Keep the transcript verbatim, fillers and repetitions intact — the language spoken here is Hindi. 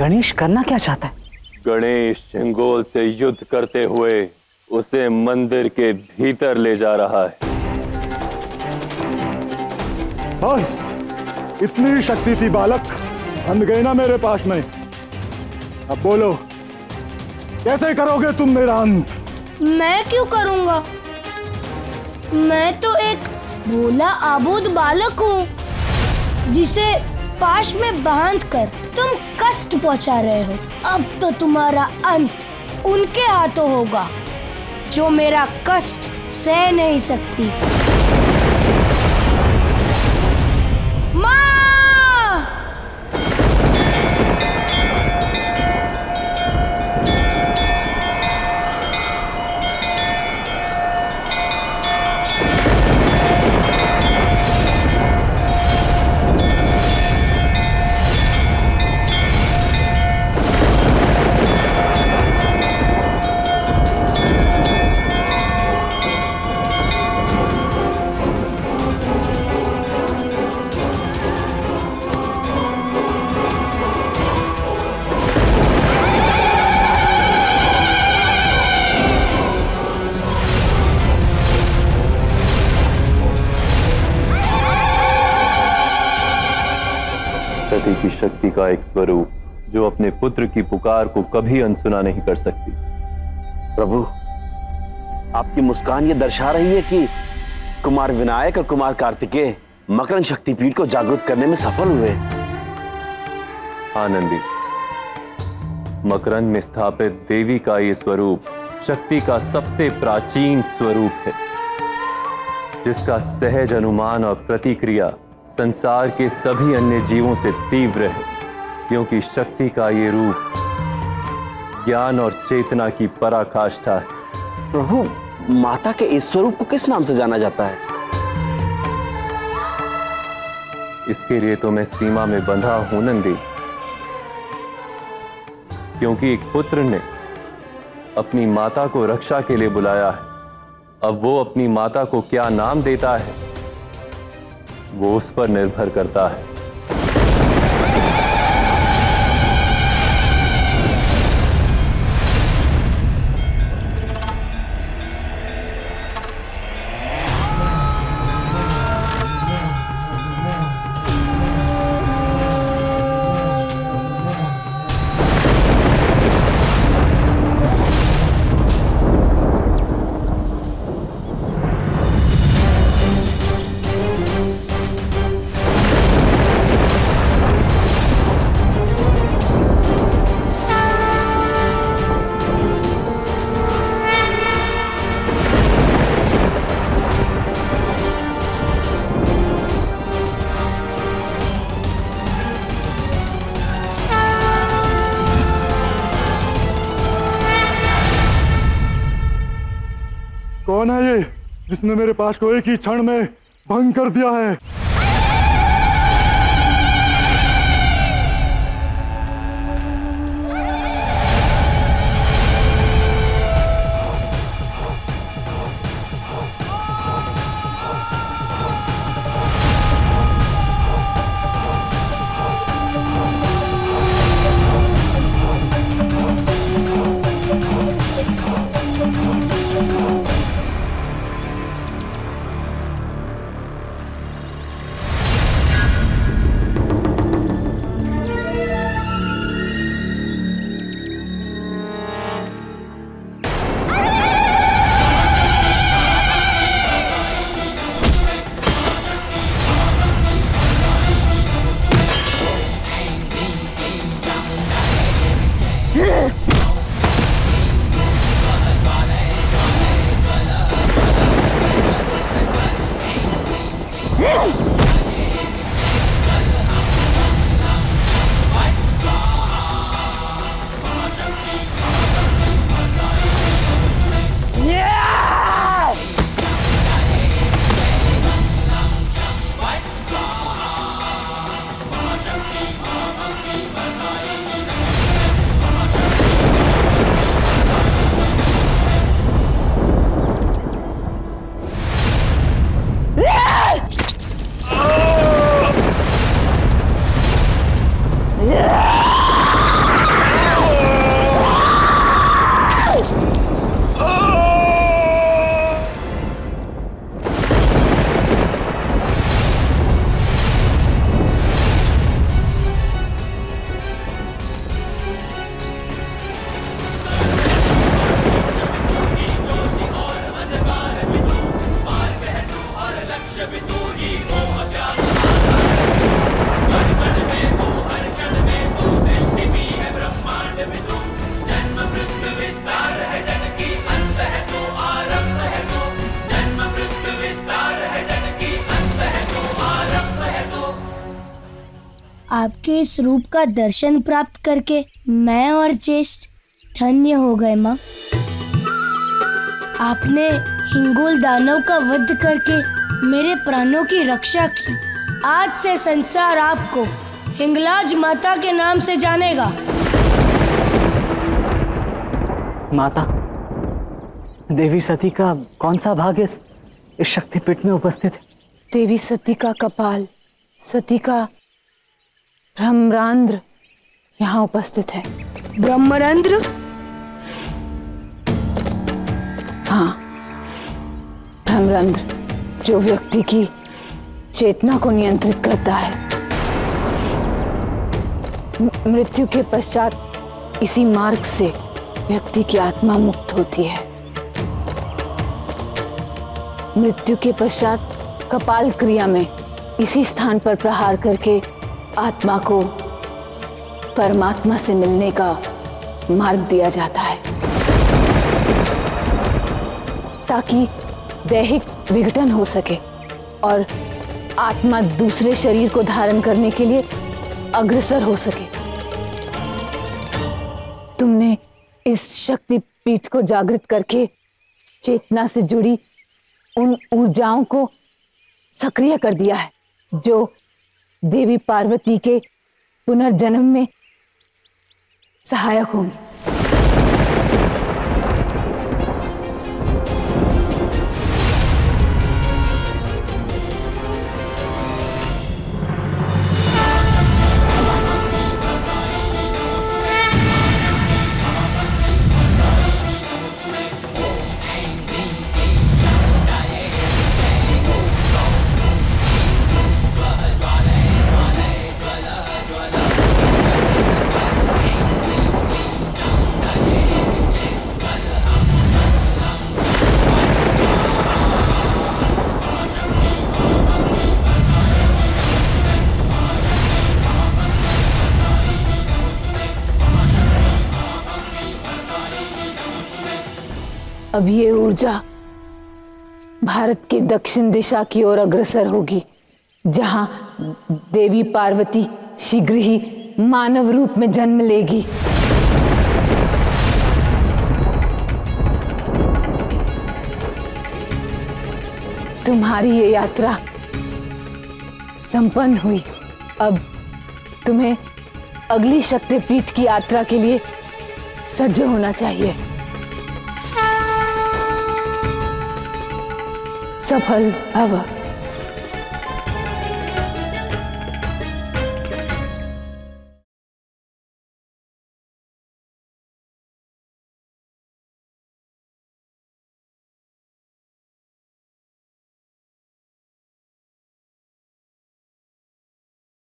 गणेश करना क्या चाहता है? गणेश शिंगोल से युद्ध करते हुए उसे मंदिर के भीतर ले जा रहा है। बस इतनी शक्ति थी बालक, अंध गए ना मेरे पास में। अब बोलो कैसे करोगे तुम मेरा अंत? मैं क्यों करूंगा, मैं तो एक भोला आबूद बालक हूँ जिसे पाश में बांध कर तुम कष्ट पहुँचा रहे हो। अब तो तुम्हारा अंत उनके हाथों होगा जो मेरा कष्ट सह नहीं सकती। माँ! सती की शक्ति का एक स्वरूप जो अपने पुत्र की पुकार को कभी अनसुना नहीं कर सकती। प्रभु, आपकी मुस्कान ये दर्शा रही है कि कुमार विनायक और कुमार कार्तिके मकरंद शक्तिपीठ को जागृत करने में सफल हुए। आनंदी, मकरंद में स्थापित देवी का ये स्वरूप शक्ति का सबसे प्राचीन स्वरूप है, जिसका सहज अनुमान और प्रतिक्रिया संसार के सभी अन्य जीवों से तीव्र है, क्योंकि शक्ति का ये रूप ज्ञान और चेतना की पराकाष्ठा है। प्रभु, माता के इस स्वरूप को किस नाम से जाना जाता है? इसके लिए तो मैं सीमा में बंधा हूं नंदी, क्योंकि एक पुत्र ने अपनी माता को रक्षा के लिए बुलाया है। अब वो अपनी माता को क्या नाम देता है वो उस पर निर्भर करता है। कौन है ये जिसने मेरे पास को एक ही क्षण में भंग कर दिया है? के इस रूप का दर्शन प्राप्त करके मैं और ज्येष्ठ धन्य हो गए। माँ, आपने हिंगोल दानव का वध करके मेरे प्राणों की रक्षा की। आज से संसार आपको हिंगलाज माता के नाम से जानेगा। माता, देवी सती का कौन सा भाग इस शक्तिपीठ में उपस्थित है? देवी सती का कपाल, सती का ब्रह्मरंध्र यहाँ उपस्थित है। ब्रह्मरंध्र? हाँ, ब्रह्मरंध्र जो व्यक्ति की चेतना को नियंत्रित करता है। मृत्यु के पश्चात इसी मार्ग से व्यक्ति की आत्मा मुक्त होती है। मृत्यु के पश्चात कपाल क्रिया में इसी स्थान पर प्रहार करके आत्मा को परमात्मा से मिलने का मार्ग दिया जाता है, ताकि दैहिक विघटन हो सके और आत्मा दूसरे शरीर को धारण करने के लिए अग्रसर हो सके। तुमने इस शक्तिपीठ को जागृत करके चेतना से जुड़ी उन ऊर्जाओं को सक्रिय कर दिया है जो देवी पार्वती के पुनर्जन्म में सहायक होंगी। अब ये ऊर्जा भारत के दक्षिण दिशा की ओर अग्रसर होगी, जहां देवी पार्वती शीघ्र ही मानव रूप में जन्म लेगी। तुम्हारी ये यात्रा संपन्न हुई। अब तुम्हें अगली शक्तिपीठ की यात्रा के लिए सज्ज होना चाहिए। सफल भव।